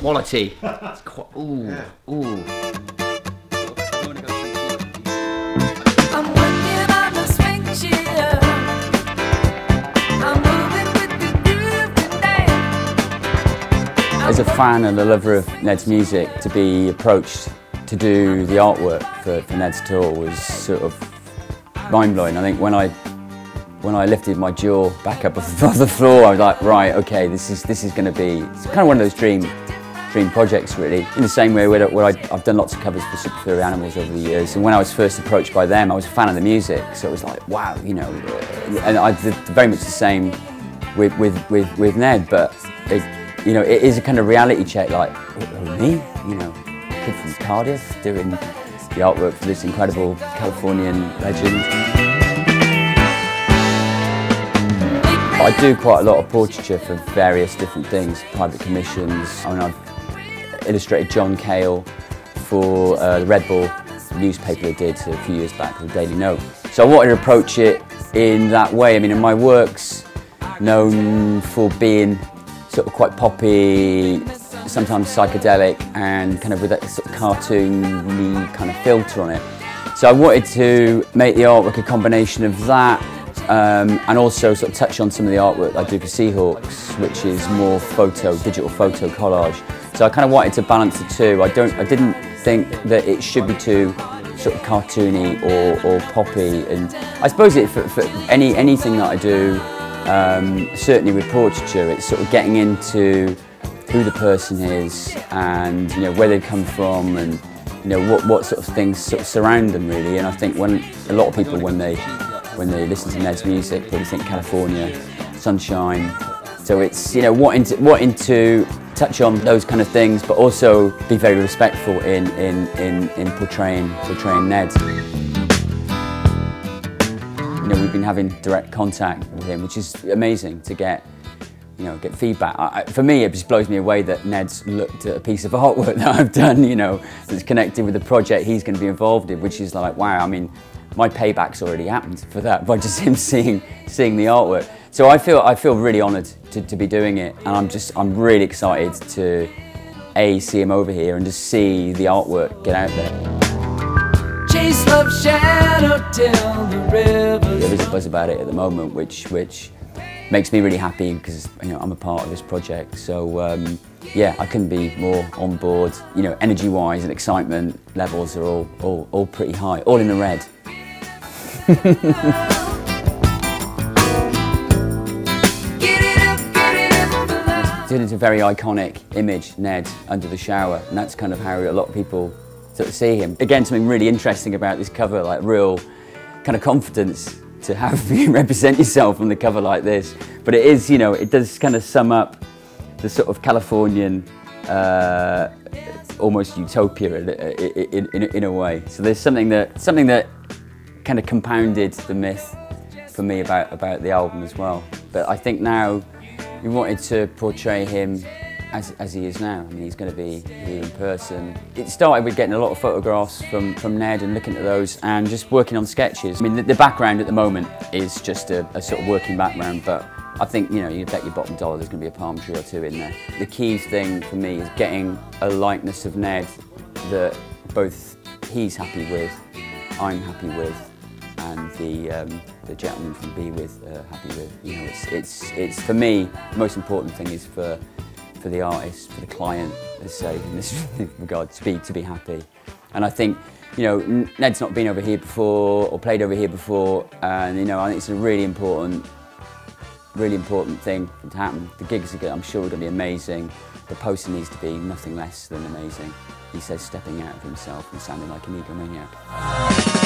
quality. It's ooh, yeah. Ooh. As a fan and a lover of Ned's music, to be approached to do the artwork for Ned's tour was sort of mind-blowing. I think when I lifted my jaw back up off the floor, I was like, right, okay, this is going to be, it's kind of one of those dream projects, really. In the same way where I've done lots of covers for Super Furry Animals over the years, and when I was first approached by them, I was a fan of the music, so it was like, wow, you know, and I did very much the same with Ned, but it, you know, it is a kind of reality check, like, oh, me? You know, a kid from Cardiff doing the artwork for this incredible Californian legend. I do quite a lot of portraiture for various different things, private commissions. I mean, I've illustrated John Cale for the Red Bull newspaper I did a few years back, the Daily Note. So I wanted to approach it in that way. I mean, my work's known for being sort of quite poppy, sometimes psychedelic, and kind of with that sort of cartoony kind of filter on it. So I wanted to make the artwork a combination of that, and also sort of touch on some of the artwork I do for Seahawks, which is more digital photo collage. So I kind of wanted to balance the two. I didn't think that it should be too sort of cartoony or poppy. And I suppose it, for anything that I do, certainly with portraiture, it's sort of getting into who the person is and, you know, where they come from and, you know, what sort of things sort of surround them, really. And I think when a lot of people, when they listen to Ned's music, they think California, sunshine. So it's, you know, wanting to touch on those kind of things, but also be very respectful in portraying Ned. You know, we've been having direct contact with him, which is amazing to get, you know, get feedback. For me, it just blows me away that Ned's looked at a piece of artwork that I've done, you know, that's connected with the project he's going to be involved in, which is like, wow, I mean, my payback's already happened for that by just him seeing the artwork. So I feel really honoured to be doing it, and I'm really excited to A, see him over here and just see the artwork get out there. Chase love shadow till the river. There is a buzz about it at the moment, which makes me really happy because, you know, I'm a part of this project. So yeah, I couldn't be more on board. You know, energy-wise and excitement levels are all pretty high, all in the red. It's a very iconic image, Ned under the shower, and that's kind of how a lot of people sort of see him. Again, something really interesting about this cover, like real kind of confidence to have you represent yourself on the cover like this. But it is, you know, it does kind of sum up the sort of Californian almost utopia in a way. So there's something that kind of compounded the myth for me about the album as well. But I think now we wanted to portray him as he is now. I mean, he's going to be here in person. It started with getting a lot of photographs from Ned and looking at those and just working on sketches. I mean, the background at the moment is just a sort of working background, but I think, you know, you bet your bottom dollar there's going to be a palm tree or two in there. The key thing for me is getting a likeness of Ned that both he's happy with, I'm happy with, and the gentleman from Be With happy with. You know, it's for me, the most important thing is for the artist, for the client, let's say, in this regard, to be happy. And I think, you know, Ned's not been over here before or played over here before, and, you know, I think it's a really important thing to happen. The gigs are good, I'm sure, are going to be amazing. The poster needs to be nothing less than amazing. He says stepping out of himself and sounding like an egomaniac.